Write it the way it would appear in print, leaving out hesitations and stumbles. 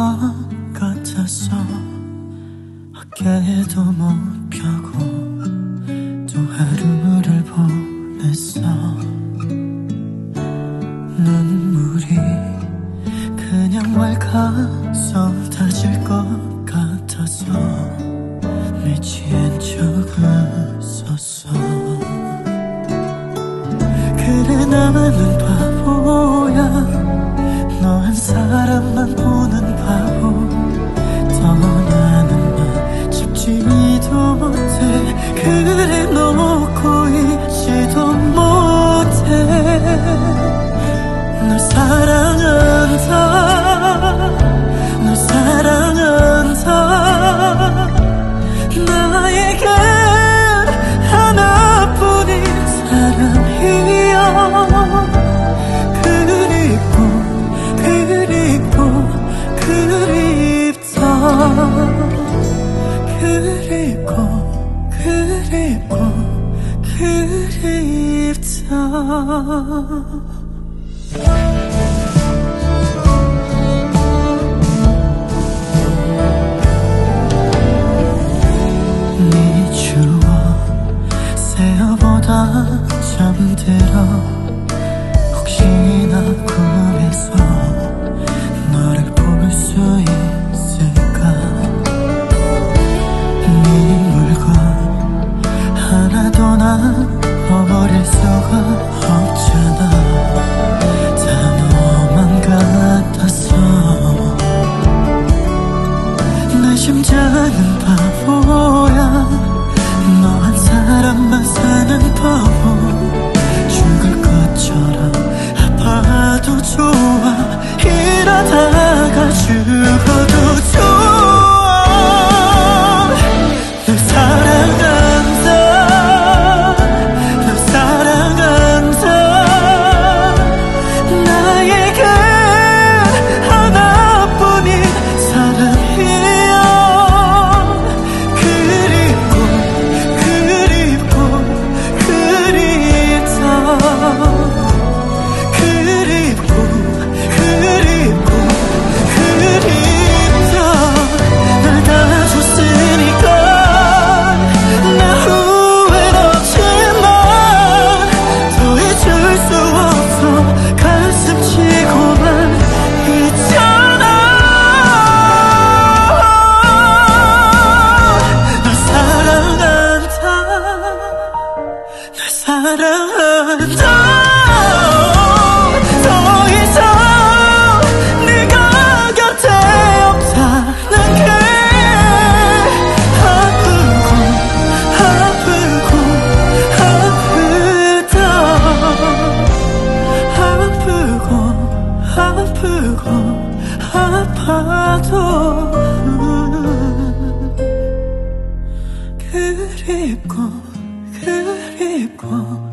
것 같았어. 어깨에도 못 펴고 또 하루를 보냈어. 눈물이 그냥 왈칵 쏟아질 것 같아서 미친 척 웃었어. 그래 나만은 바보야. 너 한 사람만 보는 바보. 떠나는 맘 짚지도 못해. 그래 놓고 있지도 못해. 널 사랑한다. 널 사랑한다. 나에게 하나뿐인 사랑이여. 그립다. 네 추억 새어보다 잠들어. 혹시나 꿈에서 너를 볼 수 있을까. 네 물건 하나도 나 버릴 수가 없잖아. 다 너만 같았어. 내 심장은 바보야. 너 한 사람만 사는 바보. 죽을 것처럼 아파도 좋아. 이러다가 죽어도 좋아. 널 사랑한다. 그립고